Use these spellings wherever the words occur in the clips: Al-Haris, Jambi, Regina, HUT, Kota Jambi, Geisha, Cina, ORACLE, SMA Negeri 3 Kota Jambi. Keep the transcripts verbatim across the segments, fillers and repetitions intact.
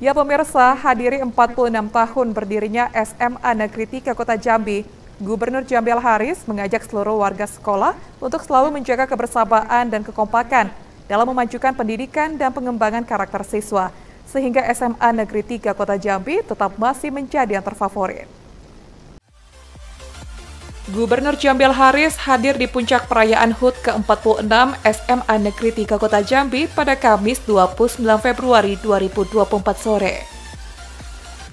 Ya pemirsa, hadiri empat puluh enam tahun berdirinya S M A Negeri tiga Kota Jambi, Gubernur Jambi Al-Haris mengajak seluruh warga sekolah untuk selalu menjaga kebersamaan dan kekompakan dalam memajukan pendidikan dan pengembangan karakter siswa, sehingga S M A Negeri tiga Kota Jambi tetap masih menjadi yang terfavorit. Gubernur Jambi Al-Haris hadir di puncak perayaan H U T ke empat puluh enam S M A Negeri tiga Kota Jambi pada Kamis dua puluh sembilan Februari dua ribu dua puluh empat sore.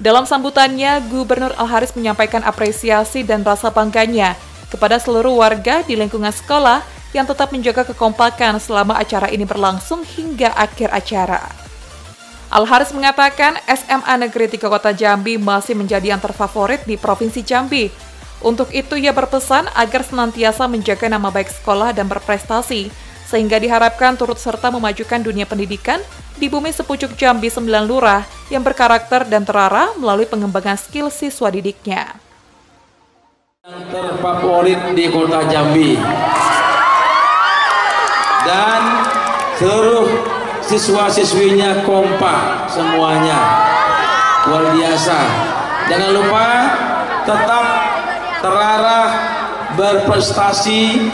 Dalam sambutannya, Gubernur Al-Haris menyampaikan apresiasi dan rasa bangganya kepada seluruh warga di lingkungan sekolah yang tetap menjaga kekompakan selama acara ini berlangsung hingga akhir acara. Al-Haris mengatakan S M A Negeri tiga Kota Jambi masih menjadi yang terfavorit di Provinsi Jambi. Untuk itu, ia berpesan agar senantiasa menjaga nama baik sekolah dan berprestasi, sehingga diharapkan turut serta memajukan dunia pendidikan di bumi sepucuk Jambi sembilan lurah yang berkarakter dan terarah melalui pengembangan skill siswa didiknya. Yang terfavorit di Kota Jambi dan seluruh siswa-siswinya kompak semuanya, luar biasa. Jangan lupa tetap terarah, berprestasi,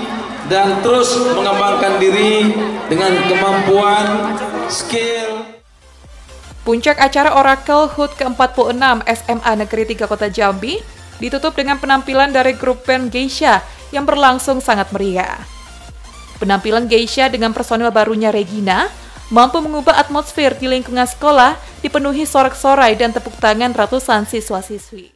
dan terus mengembangkan diri dengan kemampuan skill. Puncak acara Oracle H U T ke empat puluh enam S M A Negeri tiga Kota Jambi ditutup dengan penampilan dari grup band Geisha yang berlangsung sangat meriah. Penampilan Geisha dengan personil barunya Regina mampu mengubah atmosfer di lingkungan sekolah dipenuhi sorak-sorai dan tepuk tangan ratusan siswa-siswi.